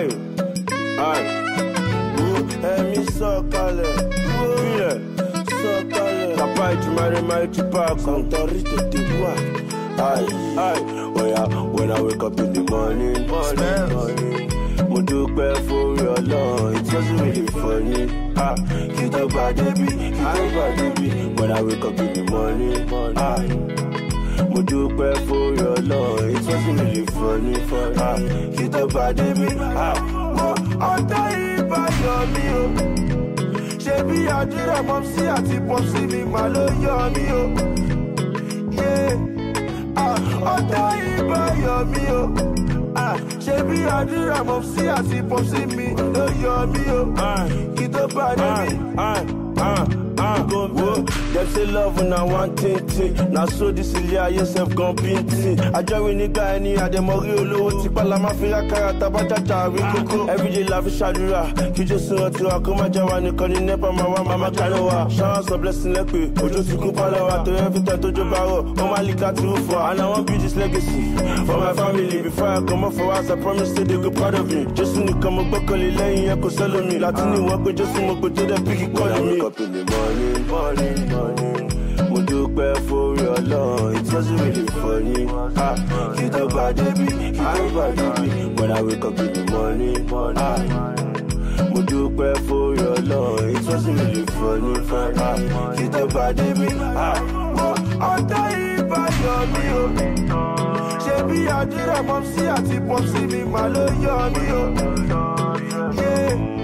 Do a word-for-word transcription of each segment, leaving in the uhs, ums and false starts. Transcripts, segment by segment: Aïe, aïe, aïe, mi socale, mille, socale. Papa, tu m'as remarqué, tu pars quand t'as ri de tes bois. Aïe, aïe, oh yeah, when I wake up in the morning, morning, my dog bear for real long, it wasn't really funny. Ah, get up, baby, get up, baby, when I wake up in the morning, morning. We do pray for your love. It wasn't really funny for ah, hit the body beat. Ah, oh, I'll die by your meal. She be a dreamer, mom see a tip, mom see me, my love, your meal. Yeah, ah, I'll die by your meal. Ah, she be a dreamer, mom see a tip, mom see me, my love, your meal. Ah, hit the body beat. Ah, ah, ah. Ah, go, go. Them say love when I want tinting. Now so this is yeah, yourself gone pinting. I join with nigga any other Moriolo. Tipala mafia carata batata rico. Every day life is shadura. You just know to a come a jawani koni nepa mama mama kanoa. Showers of blessing like we. Ojo suku palawa to every time to jobaro. Oh my lika true for. And I want to be this legacy for my family. Before I come up for us, I promise to take a part of me. Just when you come up, buckle lane you go sell me. Latini work, just smoke go to the big calling me. Morning, morning, morning. We do pray for your love. It wasn't really funny. Ah, hit the body beat, hit the body beat. When I wake up in the morning, morning. Ah, we do pray for your love. It wasn't really funny. Ah, hit the body beat. Ah, I'll die by your meal. She be a dreamer, mom see a tip, mom see me, my love, your meal. Yeah.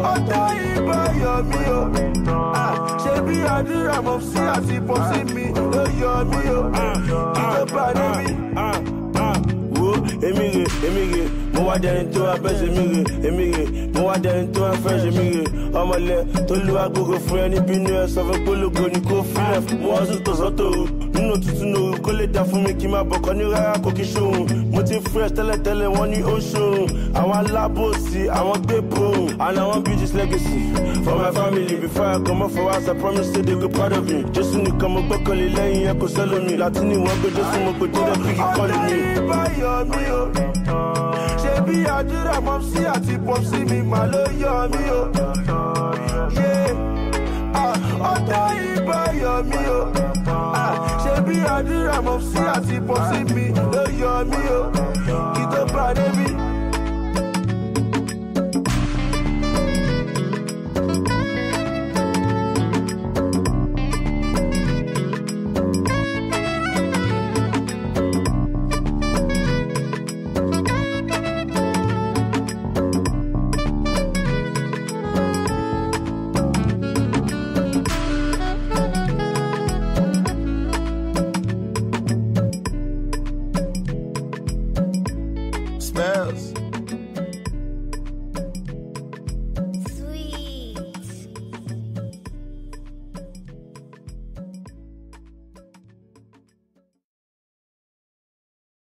I'll die by your meal. Ah, she be a dreamer, mom see a tip, mom see me, love your meal. Ah, hit the body beat. Ah, ah, whoa, emige, emige. Mo wa dẹni tó abẹ́sí mire, emire. Mo wa dẹni tó afẹ́sí mire. Ọmọlẹ̀ tó lu agogo fún ẹni bínú ẹ sọ fún polongo ni kò fúnlẹ̀. Mo wá sùn tọ̀sán tòru, nínú òtútù nooru kó lè dà fún mi kí n máa bọ̀kọ́ ní rárá kò kí ṣòrun. Mo ti fresh tẹ́lẹ̀tẹ́lẹ̀ wọ́n ní ó ṣòrun. Àwọn alábòsí, àwọn gbé borun. And I wan build this legacy for my family. Before I come up for us, I promise to dey go part of me. Jésù nìkan mo gbọ́kànlé lẹ́yìn ẹ kò sẹ́lómi. Látìní wọ́n gbé Jésù mo gbé tó dẹ̀ bíkí kọ́lé mi. Be a dreamer, mom see a tip, mom see me, my love, your meal. Yeah, ah, I'll die by your meal. Ah, she be a dreamer, mom see a tip, mom see me, love, your meal. Get up, baby.